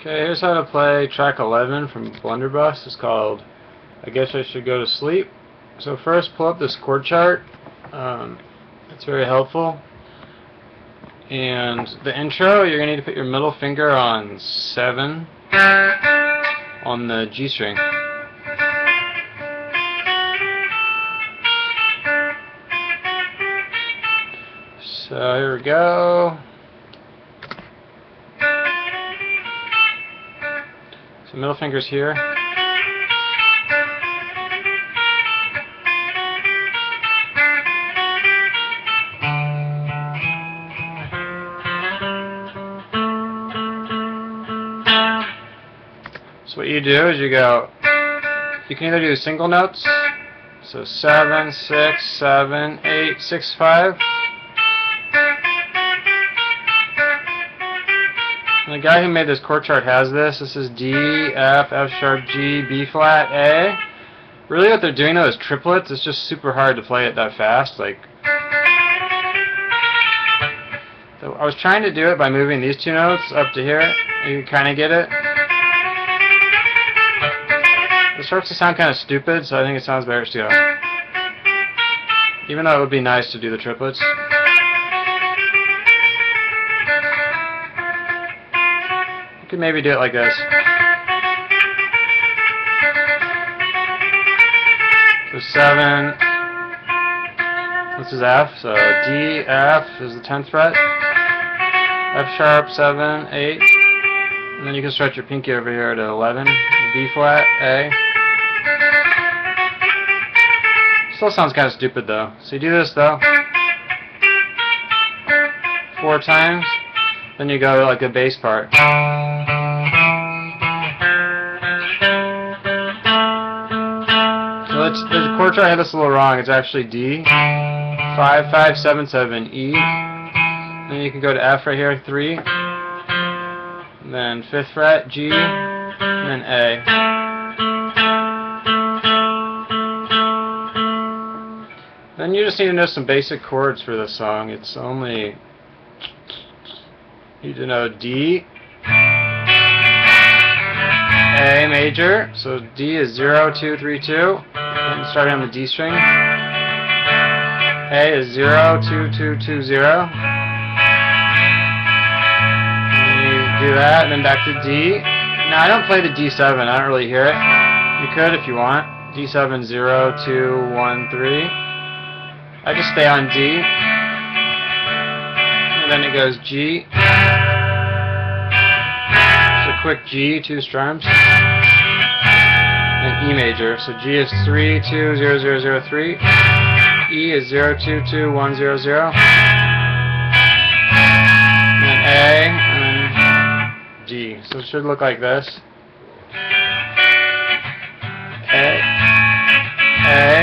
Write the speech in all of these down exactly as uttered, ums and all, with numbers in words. Okay, here's how to play track eleven from Blunderbuss. It's called I Guess I Should Go to Sleep. So first pull up this chord chart. Um, it's very helpful. And the intro, you're going to need to put your middle finger on seven on the G string. So here we go. So middle finger's here. So what you do is you go, you can either do single notes, so seven, six, seven, eight, six, five. And the guy who made this chord chart has this. This is D, F, F sharp, G, B flat, A. Really what they're doing though is triplets. It's just super hard to play it that fast. Like, so I was trying to do it by moving these two notes up to here. You can kind of get it. It starts to sound kind of stupid, so I think it sounds better to go. Even though it would be nice to do the triplets. You could maybe do it like this. So seven, this is F, so D, F is the tenth fret, F sharp, seven, eight, and then you can stretch your pinky over here to eleven, B flat, A. Still sounds kind of stupid though. So you do this though, four times, then you go to like the bass part. The chord chart I had this a little wrong. It's actually D, five, five, seven, seven, E. Then you can go to F right here, three. And then fifth fret, G, and then A. Then you just need to know some basic chords for this song. It's only you need to know D, A major. So D is zero, two, three, two. And starting on the D string. A is zero, two, two, two, zero. And then you do that, and then back to D. Now I don't play the D seven, I don't really hear it. You could if you want. D seven, zero, two, one, three. I just stay on D. And then it goes G. It's a quick G, two strums. E major. So G is three, two, zero, zero, zero, three. E is zero, two, two, one, zero, zero. And then A, and then D. So it should look like this. A, A,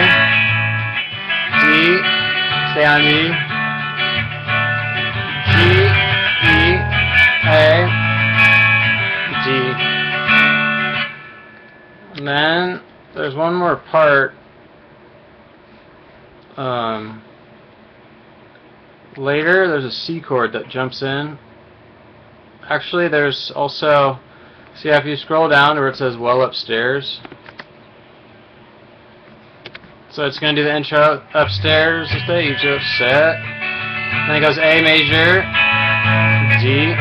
D, stay on E, G, E, A, D. And then there's one more part um, later. There's a C chord that jumps in. Actually, there's also, see if you scroll down to where it says "Well Upstairs." So it's going to do the intro upstairs. Just that you just set. Then it goes A major, D,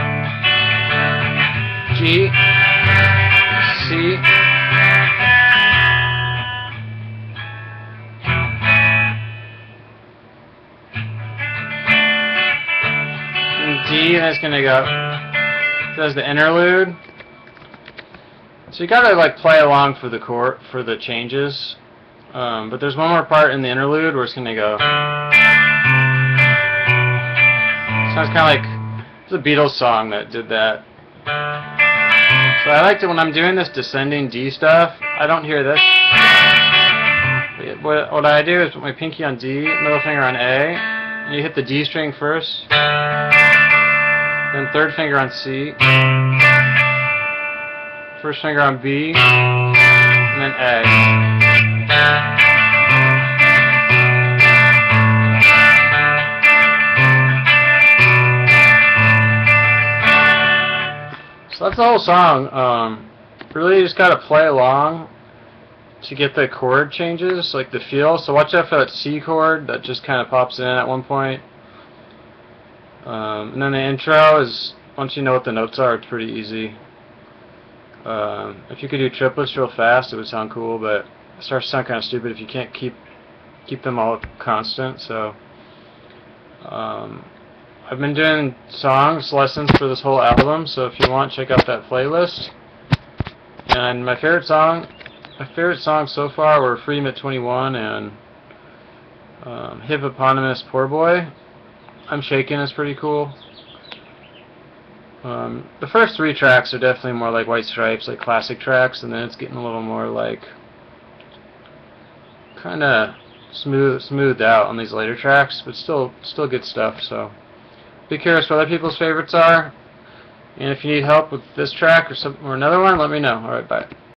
G, C. D, and it's gonna go. Does the interlude. So you gotta like play along for the chord for the changes. Um, but there's one more part in the interlude where it's gonna go. Sounds kind of like it's a Beatles song that did that. So I like to when I'm doing this descending D stuff. I don't hear this. What, what I do is put my pinky on D, middle finger on A, and you hit the D string first. Then third finger on C, first finger on B, and then A. So that's the whole song. Um, really just gotta play along to get the chord changes, like the feel. So watch out for that C chord that just kind of pops in at one point. Um, and then the intro is, once you know what the notes are, it's pretty easy. Um, if you could do triplets real fast, it would sound cool, but it starts to sound kind of stupid if you can't keep keep them all constant. So um, I've been doing songs, lessons for this whole album, so if you want, check out that playlist. And my favorite song, my favorite songs so far were Freedom at twenty-one and um, Hippopotamus Poor Boy. I'm Shaking is pretty cool. Um, the first three tracks are definitely more like White Stripes, like classic tracks, and then it's getting a little more like kind of smooth, smoothed out on these later tracks, but still, still good stuff. So be curious what other people's favorites are, and if you need help with this track or some or another one, let me know. All right, bye.